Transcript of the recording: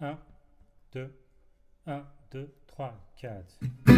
1, 2, 1, 2, 3, 4.